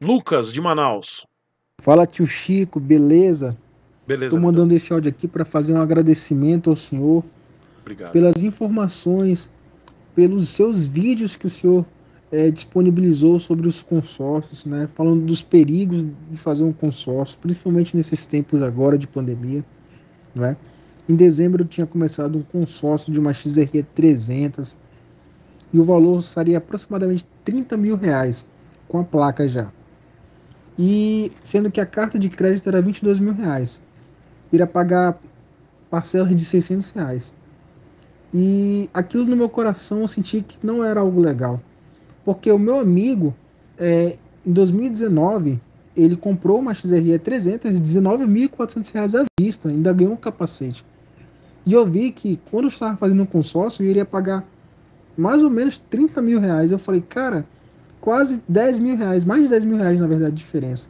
Lucas, de Manaus. Fala, tio Chico, beleza? Beleza. Estou mandando esse áudio aqui para fazer um agradecimento ao senhor. Obrigado. Pelas informações, pelos seus vídeos que o senhor disponibilizou sobre os consórcios, né? Falando dos perigos de fazer um consórcio, principalmente nesses tempos agora de pandemia, não é? Em dezembro eu tinha começado um consórcio de uma XRE 300 e o valor seria aproximadamente R$30 mil, com a placa já. E sendo que a carta de crédito era R$22 mil, iria pagar parcelas de R$600. E aquilo no meu coração eu senti que não era algo legal, porque o meu amigo, em 2019, ele comprou uma XRE 300, R$19.400 à vista, ainda ganhou um capacete. E eu vi que quando eu estava fazendo um consórcio, eu iria pagar mais ou menos R$30 mil. Eu falei, cara, quase R$10 mil, mais de R$10 mil na verdade, diferença.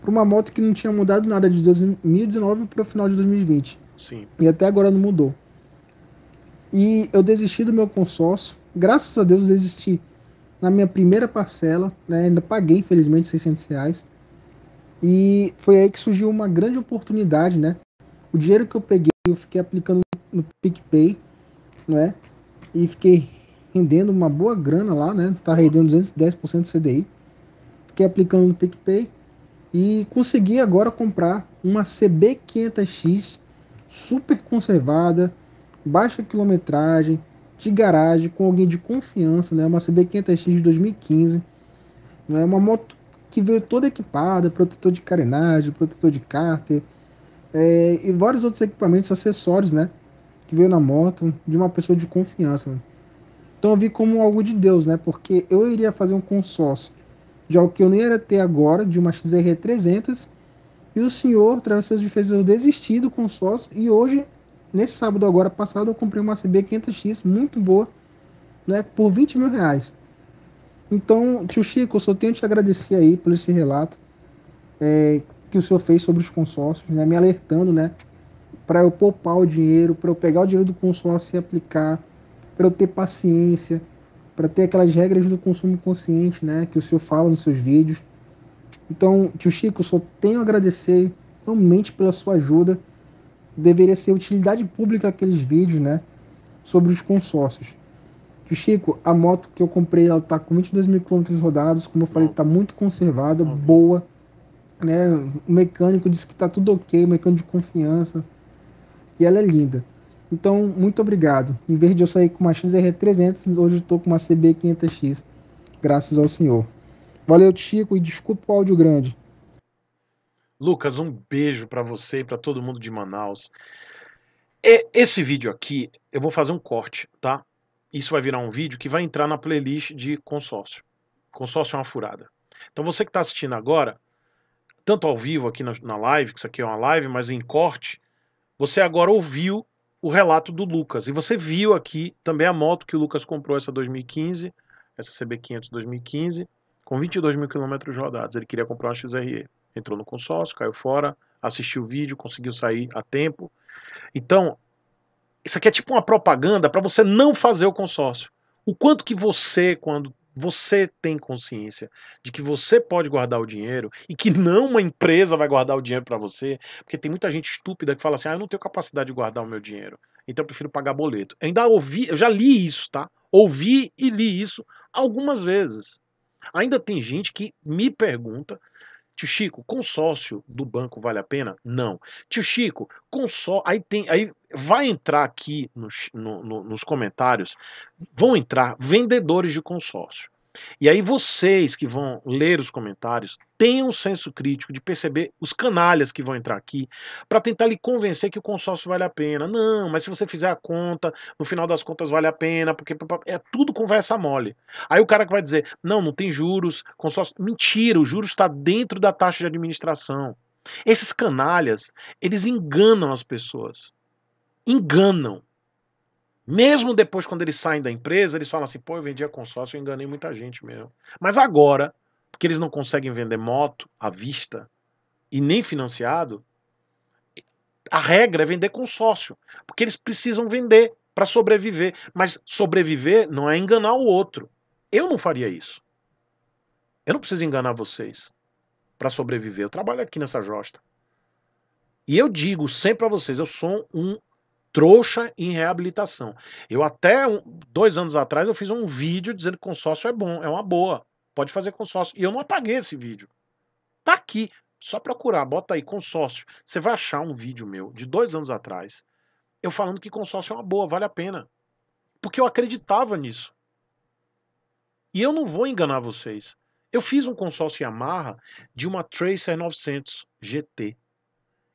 Para uma moto que não tinha mudado nada de 2019 para o final de 2020. Sim. E até agora não mudou. E eu desisti do meu consórcio, graças a Deus desisti na minha primeira parcela, né? Ainda paguei, infelizmente, R$600. E foi aí que surgiu uma grande oportunidade, né? O dinheiro que eu peguei, eu fiquei aplicando no PicPay, né? E fiquei rendendo uma boa grana lá, né? Tá rendendo 210% de CDI. Fiquei aplicando no PicPay e consegui agora comprar uma CB500X super conservada, baixa quilometragem, de garagem, com alguém de confiança, né? Uma CB500X de 2015, né? Uma moto que veio toda equipada, protetor de carenagem, protetor de cárter, e vários outros equipamentos, acessórios, né? Que veio na moto, de uma pessoa de confiança, né? Então eu vi como algo de Deus, né? Porque eu iria fazer um consórcio de algo que eu nem era até agora, de uma XRE 300, e o senhor, através de seus fez eu desistir do consórcio, e hoje, nesse sábado agora passado, eu comprei uma CB500X muito boa, né? Por R$20 mil. Então, tio Chico, eu só tenho que te agradecer aí por esse relato que o senhor fez sobre os consórcios, né? Me alertando, né? Para eu poupar o dinheiro, para eu pegar o dinheiro do consórcio e aplicar, para eu ter paciência, para ter aquelas regras do consumo consciente, né? Que o senhor fala nos seus vídeos. Então, tio Chico, eu só tenho a agradecer realmente pela sua ajuda. Deveria ser utilidade pública aqueles vídeos, né? Sobre os consórcios. Chico, a moto que eu comprei, ela tá com 22 mil quilômetros rodados, como eu falei, tá muito conservada, boa, né? O mecânico disse que tá tudo ok, o mecânico de confiança, e ela é linda. Então, muito obrigado. Em vez de eu sair com uma XRE 300, hoje eu tô com uma CB500X, graças ao senhor. Valeu, Chico, e desculpa o áudio grande. Lucas, um beijo para você e para todo mundo de Manaus. Esse vídeo aqui, eu vou fazer um corte, tá? Isso vai virar um vídeo que vai entrar na playlist de consórcio. Consórcio é uma furada. Então você que está assistindo agora, tanto ao vivo aqui na live, que isso aqui é uma live, mas em corte, você agora ouviu o relato do Lucas. E você viu aqui também a moto que o Lucas comprou, essa 2015, essa CB500 2015, com 22 mil quilômetros rodados. Ele queria comprar uma XRE. Entrou no consórcio, caiu fora, assistiu o vídeo, conseguiu sair a tempo. Então, isso aqui é tipo uma propaganda para você não fazer o consórcio. O quanto que você, quando você tem consciência de que você pode guardar o dinheiro e que não uma empresa vai guardar o dinheiro para você, porque tem muita gente estúpida que fala assim, ah, eu não tenho capacidade de guardar o meu dinheiro, então eu prefiro pagar boleto. Eu ainda ouvi, eu já li isso, tá? Ouvi e li isso algumas vezes. Ainda tem gente que me pergunta, tio Chico, consórcio do banco vale a pena? Não. Tio Chico, consórcio... Aí vai entrar aqui nos comentários, vão entrar vendedores de consórcio. E aí vocês que vão ler os comentários, tenham um senso crítico de perceber os canalhas que vão entrar aqui para tentar lhe convencer que o consórcio vale a pena. Não, mas se você fizer a conta, no final das contas vale a pena, porque é tudo conversa mole. Aí o cara que vai dizer, não tem juros, consórcio... Mentira, o juros está dentro da taxa de administração. Esses canalhas, eles enganam as pessoas. Enganam. Mesmo depois, quando eles saem da empresa, eles falam assim, pô, eu vendia consórcio, eu enganei muita gente mesmo. Mas agora, porque eles não conseguem vender moto à vista e nem financiado, a regra é vender consórcio, porque eles precisam vender para sobreviver. Mas sobreviver não é enganar o outro. Eu não faria isso. Eu não preciso enganar vocês para sobreviver. Eu trabalho aqui nessa josta. E eu digo sempre para vocês, eu sou um trouxa em reabilitação. Eu até 2 anos atrás eu fiz um vídeo dizendo que consórcio é bom, é uma boa, pode fazer consórcio. E eu não apaguei esse vídeo. Tá aqui, só procurar, bota aí consórcio. Você vai achar um vídeo meu de 2 anos atrás, eu falando que consórcio é uma boa, vale a pena. Porque eu acreditava nisso. E eu não vou enganar vocês. Eu fiz um consórcio Yamaha de uma Tracer 900 GT.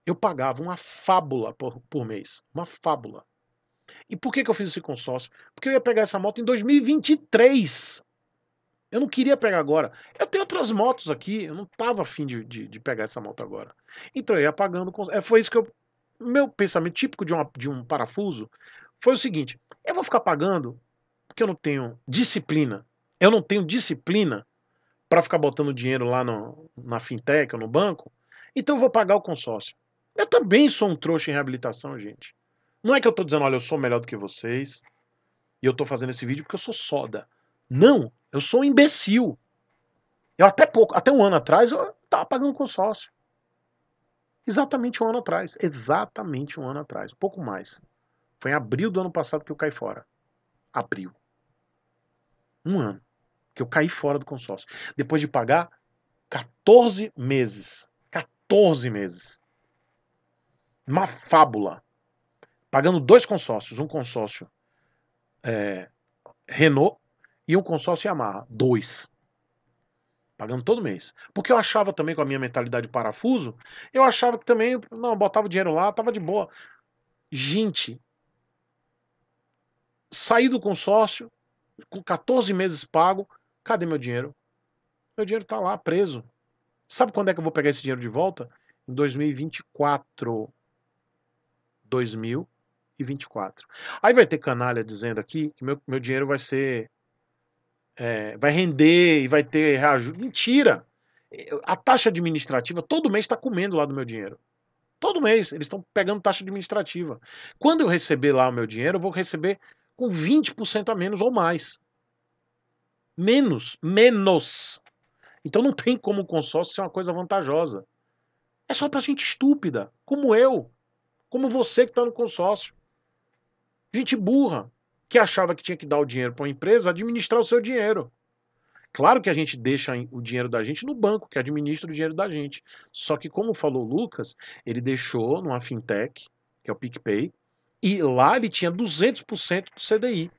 Eu pagava uma fábula por mês. Uma fábula. E por que que eu fiz esse consórcio? Porque eu ia pegar essa moto em 2023. Eu não queria pegar agora. Eu tenho outras motos aqui. Eu não estava afim de pegar essa moto agora. Então eu ia pagando... Foi isso que eu... Meu pensamento típico de um parafuso foi o seguinte. Eu vou ficar pagando porque eu não tenho disciplina. Eu não tenho disciplina para ficar botando dinheiro lá na fintech ou no banco. Então eu vou pagar o consórcio. Eu também sou um trouxa em reabilitação, gente. Não é que eu tô dizendo, olha, eu sou melhor do que vocês e eu tô fazendo esse vídeo porque eu sou soda. Não, eu sou um imbecil. Eu até 1 ano atrás, eu tava pagando consórcio. Exatamente 1 ano atrás. Exatamente 1 ano atrás, um pouco mais. Foi em abril do ano passado que eu caí fora. Abril. 1 ano que eu caí fora do consórcio. Depois de pagar 14 meses. 14 meses. Uma fábula. Pagando 2 consórcios. Um consórcio Renault e um consórcio Yamaha. 2. Pagando todo mês. Porque eu achava também, com a minha mentalidade de parafuso, eu achava que também, não, botava o dinheiro lá, tava de boa. Gente, saí do consórcio, com 14 meses pago, cadê meu dinheiro? Meu dinheiro tá lá, preso. Sabe quando é que eu vou pegar esse dinheiro de volta? Em 2024. 2024. Aí vai ter canalha dizendo aqui que meu dinheiro vai ser... vai render e vai ter reajuste. Mentira! A taxa administrativa todo mês está comendo lá do meu dinheiro. Todo mês eles estão pegando taxa administrativa. Quando eu receber lá o meu dinheiro, eu vou receber com 20% a menos ou mais. Menos. Então não tem como o consórcio ser uma coisa vantajosa. É só pra gente estúpida, como eu, como você que tá no consórcio. Gente burra, que achava que tinha que dar o dinheiro pra uma empresa administrar o seu dinheiro. Claro que a gente deixa o dinheiro da gente no banco, que administra o dinheiro da gente. Só que, como falou o Lucas, ele deixou numa fintech, que é o PicPay, e lá ele tinha 200% do CDI.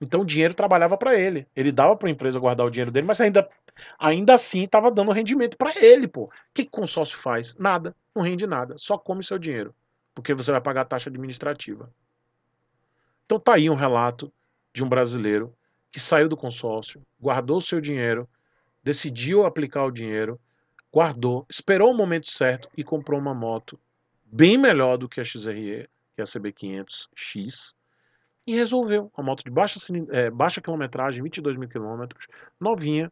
Então o dinheiro trabalhava para ele. Ele dava para a empresa guardar o dinheiro dele, mas ainda assim estava dando rendimento para ele, pô. O que o consórcio faz? Nada. Não rende nada. Só come seu dinheiro. Porque você vai pagar a taxa administrativa. Então tá aí um relato de um brasileiro que saiu do consórcio, guardou o seu dinheiro, decidiu aplicar o dinheiro, guardou, esperou o momento certo e comprou uma moto bem melhor do que a XRE, que é a CB500X. E resolveu. Uma moto de baixa quilometragem, 22 mil quilômetros, novinha,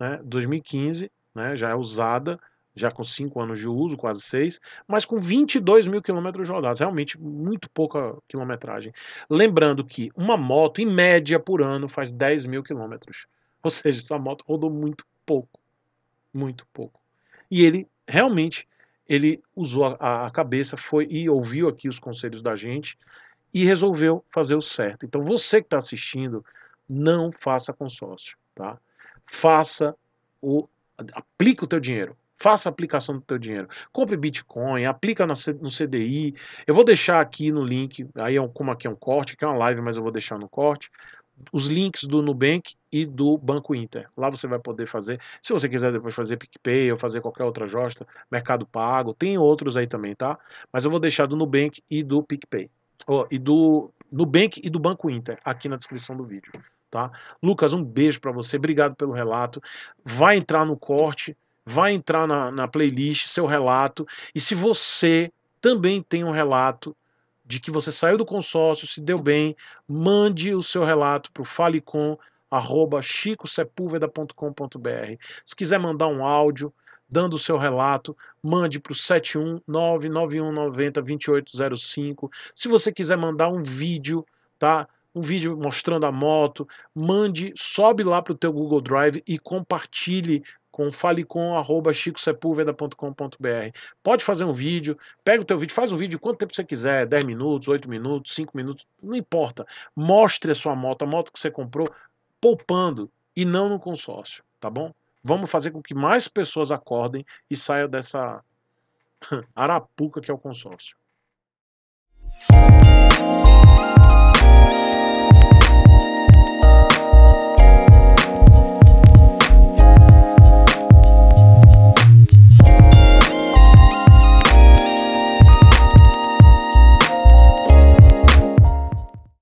né, 2015, né, já é usada, já com 5 anos de uso, quase 6, mas com 22 mil quilômetros rodados. Realmente muito pouca quilometragem. Lembrando que uma moto, em média, por ano, faz 10 mil quilômetros. Ou seja, essa moto rodou muito pouco. Muito pouco. E ele, realmente, ele usou a cabeça, foi e ouviu aqui os conselhos da gente, e resolveu fazer o certo. Então você que está assistindo, não faça consórcio, tá? Aplica o teu dinheiro, faça a aplicação do teu dinheiro, compre Bitcoin, aplica no CDI. Eu vou deixar aqui no link, aí como aqui é um corte, aqui é uma live, mas eu vou deixar no corte, os links do Nubank e do Banco Inter. Lá você vai poder fazer, se você quiser depois fazer PicPay ou fazer qualquer outra josta, Mercado Pago, tem outros aí também, tá? Mas eu vou deixar do Nubank e do PicPay. E do Nubank e do Banco Inter, aqui na descrição do vídeo, tá? Lucas, um beijo pra você, obrigado pelo relato. Vai entrar no corte, vai entrar na playlist, seu relato. E se você também tem um relato de que você saiu do consórcio, se deu bem, mande o seu relato pro falecom@chicosepulveda.com.br. Se quiser mandar um áudio dando o seu relato, mande para o 71991902805. Se você quiser mandar um vídeo, tá? um vídeo mostrando a moto, mande, sobe lá para o teu Google Drive e compartilhe com falecom@chicosepulveda.com.br. Pode fazer um vídeo, pega o teu vídeo, faz um vídeo quanto tempo você quiser, 10 minutos, 8 minutos, 5 minutos, não importa. Mostre a sua moto, a moto que você comprou, poupando e não no consórcio, tá bom? Vamos fazer com que mais pessoas acordem e saiam dessa arapuca que é o consórcio.